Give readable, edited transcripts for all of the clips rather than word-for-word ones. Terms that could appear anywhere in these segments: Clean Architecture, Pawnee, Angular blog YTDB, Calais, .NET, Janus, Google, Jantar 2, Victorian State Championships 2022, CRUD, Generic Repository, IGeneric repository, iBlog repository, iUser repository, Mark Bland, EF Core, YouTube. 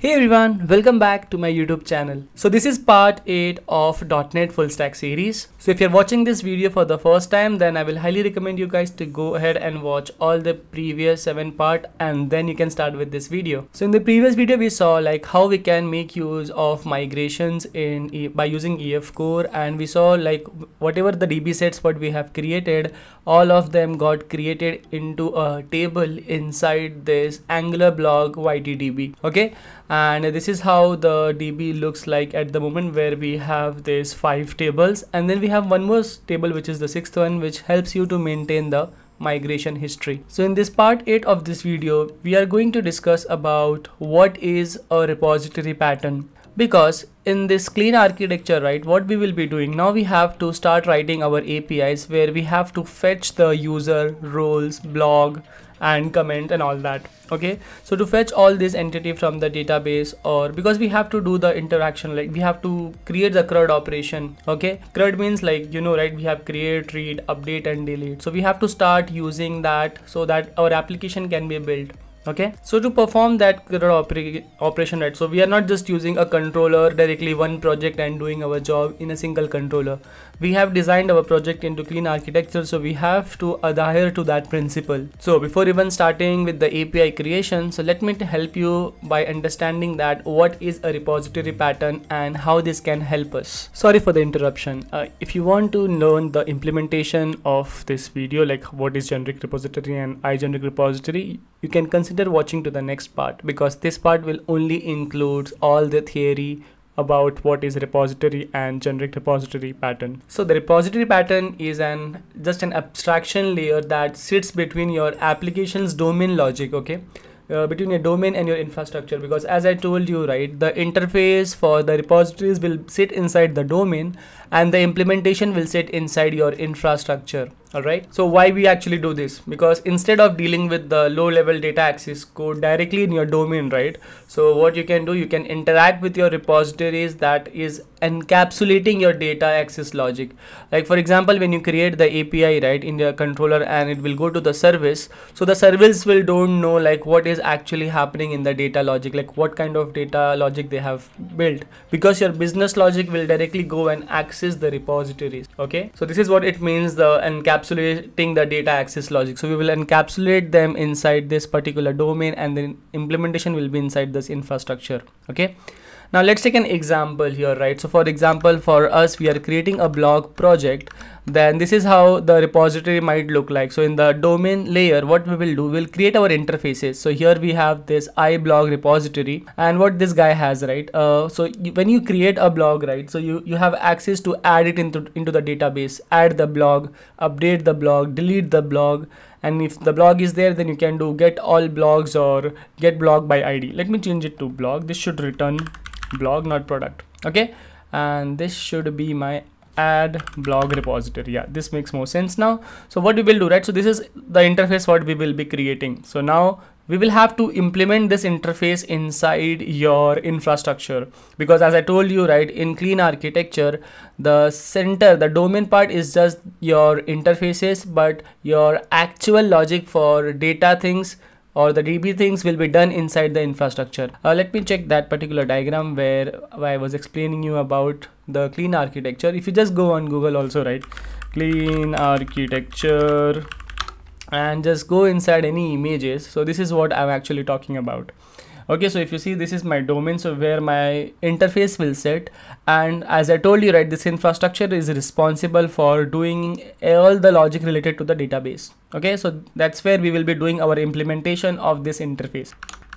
Hey everyone, welcome back to my YouTube channel. So this is part 8 of .NET full stack series. So if you're watching this video for the first time, then I will highly recommend you guys to go ahead and watch all the previous 7 parts and then you can start with this video. So in the previous video we saw like how we can make use of migrations by using EF Core, and we saw like whatever the DB sets what we have created, all of them got created into a table inside this Angular blog YTDB. Okay. And this is how the DB looks like at the moment, where we have these 5 tables, and then we have one more table which is the 6th one, which helps you to maintain the migration history. So in this part 8 of this video, we are going to discuss about what is a repository pattern, because in this clean architecture, right, what we will be doing now, we have to start writing our APIs where we have to fetch the user, roles, blog and comment and all that. Okay, so to fetch all this entity from the database, or because we have to do the interaction, like we have to create the CRUD operation. Okay, CRUD means like, you know, right, we have create, read, update and delete. So we have to start using that so that our application can be built. Okay, so to perform that operation, right, so we are not just using a controller directly, one project, and doing our job in a single controller. We have designed our project into clean architecture, so we have to adhere to that principle. So before even starting with the API creation, so let me help you by understanding that what is a repository pattern and how this can help us. Sorry for the interruption. If you want to learn the implementation of this video, like what is generic repository and iGeneric repository, you can consider watching to the next part, because this part will only include all the theory about what is repository and generic repository pattern. So the repository pattern is just an abstraction layer that sits between your application's domain logic, okay, between your domain and your infrastructure, because as I told you, right, the interface for the repositories will sit inside the domain and the implementation will sit inside your infrastructure. Alright, so why we actually do this? Because instead of dealing with the low level data access code directly in your domain, right, so what you can do, you can interact with your repositories that is encapsulating your data access logic. Like for example, when you create the API, right, in your controller and it will go to the service, so the service will don't know like what is actually happening in the data logic, like what kind of data logic they have built, because your business logic will directly go and access the repositories. Okay, so this is what it means, the encapsulating the data access logic. So we will encapsulate them inside this particular domain and then implementation will be inside this infrastructure. Okay, now let's take an example here, right? So for example, for us, we are creating a blog project, then this is how the repository might look like. So in the domain layer, what we will do, we'll create our interfaces. So here we have this iBlog repository, and what this guy has, right, when you create a blog, right, so you have access to add it into the database, add the blog, update the blog, delete the blog, and if the blog is there, then you can do get all blogs or get blog by ID. Let me change it to blog. This should return blog, not product. Okay, and this should be my add blog repository. Yeah, this makes more sense now. So what we will do, right, so this is the interface what we will be creating. So now we will have to implement this interface inside your infrastructure, because as I told you, right, in clean architecture, the domain part is just your interfaces, but your actual logic for data things or the DB things will be done inside the infrastructure. Let me check that particular diagram where I was explaining you about the clean architecture. If you just go on Google also, right, clean architecture, and just go inside any images. So this is what I'm actually talking about. Okay, so if you see, this is my domain, so where my interface will sit, and as I told you, right, this infrastructure is responsible for doing all the logic related to the database. Okay, so that's where we will be doing our implementation of this interface.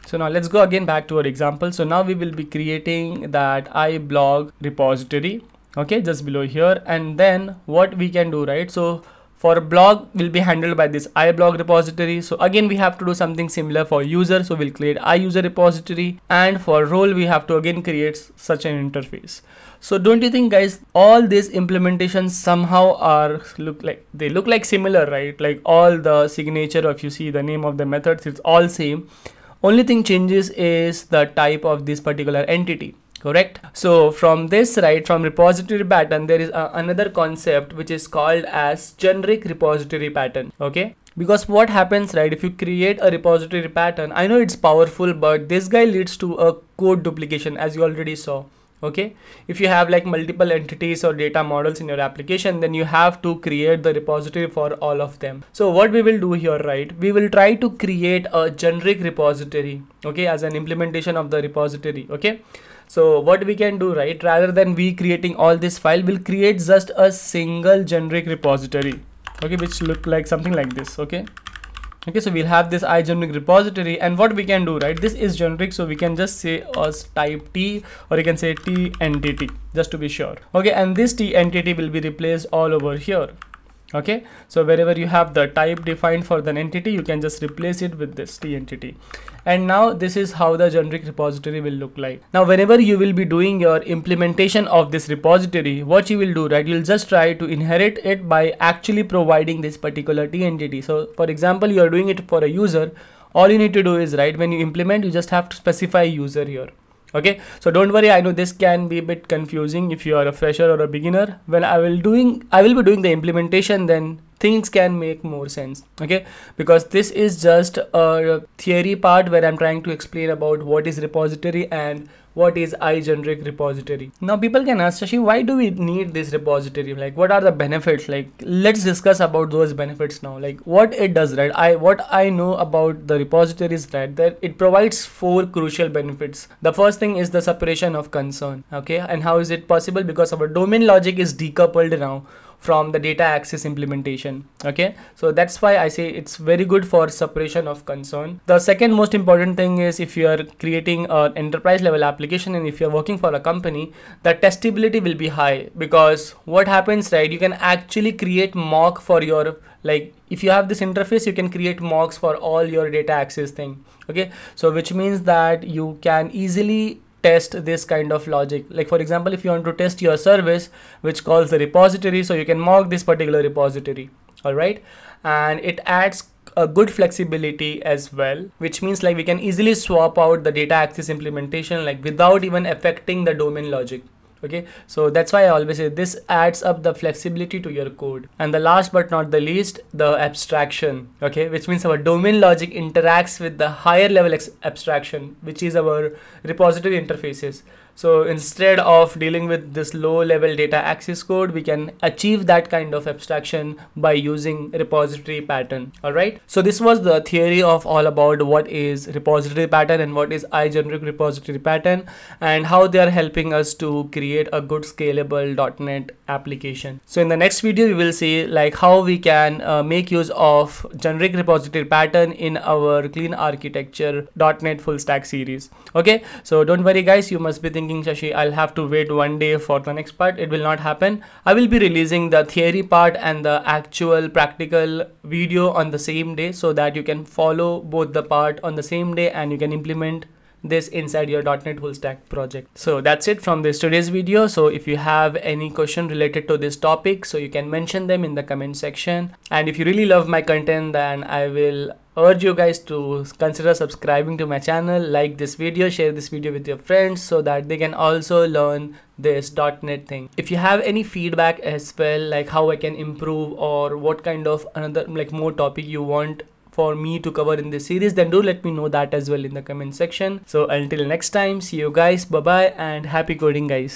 So now let's go again back to our example. So now we will be creating that iBlog repository, okay, just below here, and then what we can do, right, so for blog will be handled by this iBlog repository. So again, we have to do something similar for user. So we'll create iUser repository, and for role, we have to again create such an interface. So don't you think, guys, all these implementations somehow look like similar, right? Like all the signature, or if you see the name of the methods, it's all same. Only thing changes is the type of this particular entity. Correct. So from this, right, from repository pattern, there is another concept which is called as generic repository pattern. Okay, Because what happens, right, if you create a repository pattern, I know it's powerful, but this guy leads to a code duplication, as you already saw. Okay, if you have like multiple entities or data models in your application, then you have to create the repository for all of them. So what we will do here, right, we will try to create a generic repository, okay, as an implementation of the repository. Okay, so what we can do, right, rather than we creating all this file, we'll create just a single generic repository, okay, which look like something like this. Okay, okay, so we'll have this iGeneric repository, and what we can do, right, this is generic, so we can just say as type T, or you can say T entity, just to be sure. Okay, and this T entity will be replaced all over here. Okay, so wherever you have the type defined for an entity, you can just replace it with this T entity. And now this is how the generic repository will look like. Now whenever you will be doing your implementation of this repository, what you will do, right, you'll just try to inherit it by actually providing this particular T entity. So for example, you are doing it for a user, all you need to do is, right, when you implement, you just have to specify user here. Okay, so don't worry, I know this can be a bit confusing if you are a fresher or a beginner. When I will be doing the implementation, then things can make more sense. Okay, because this is just a theory part where I'm trying to explain about what is repository and what is iGeneric repository. Now people can ask, Shashi, why do we need this repository? Like, what are the benefits? Like, let's discuss about those benefits now. Like what it does, right? What I know about the repository is that it provides 4 crucial benefits. The first thing is the separation of concern. Okay, and how is it possible? Because our domain logic is decoupled now from the data access implementation. Okay, so that's why I say it's very good for separation of concern. The second most important thing is, if you are creating an enterprise level application and if you're working for a company, the testability will be high, because what happens, right, you can actually create mock for your, like, if you have this interface, you can create mocks for all your data access thing. Okay, so which means that you can easily test this kind of logic. Like for example, if you want to test your service which calls the repository, so you can mock this particular repository. All right, and it adds a good flexibility as well, which means like we can easily swap out the data access implementation, like without even affecting the domain logic. Okay, so that's why I always say this adds up the flexibility to your code. And the last but not the least, the abstraction. Okay, which means our domain logic interacts with the higher level abstraction, which is our repository interfaces. So instead of dealing with this low level data access code, we can achieve that kind of abstraction by using repository pattern. All right, so this was the theory of all about what is repository pattern and what is iGeneric repository pattern, and how they are helping us to create a good scalable .NET application. So in the next video, we will see like how we can make use of generic repository pattern in our clean architecture .NET full stack series. Okay, so don't worry guys, you must be thinking, Shashi, I'll have to wait one day for the next part. It will not happen. I will be releasing the theory part and the actual practical video on the same day, so that you can follow both the part on the same day and you can implement this inside your .NET full stack project. So that's it from this today's video. So if you have any question related to this topic, so you can mention them in the comment section. And if you really love my content, then I will urge you guys to consider subscribing to my channel, like this video, share this video with your friends so that they can also learn this .NET thing. If you have any feedback as well, like how I can improve or what kind of another like more topic you want for me to cover in this series, then do let me know that as well in the comment section. So until next time, see you guys, bye bye, and happy coding guys.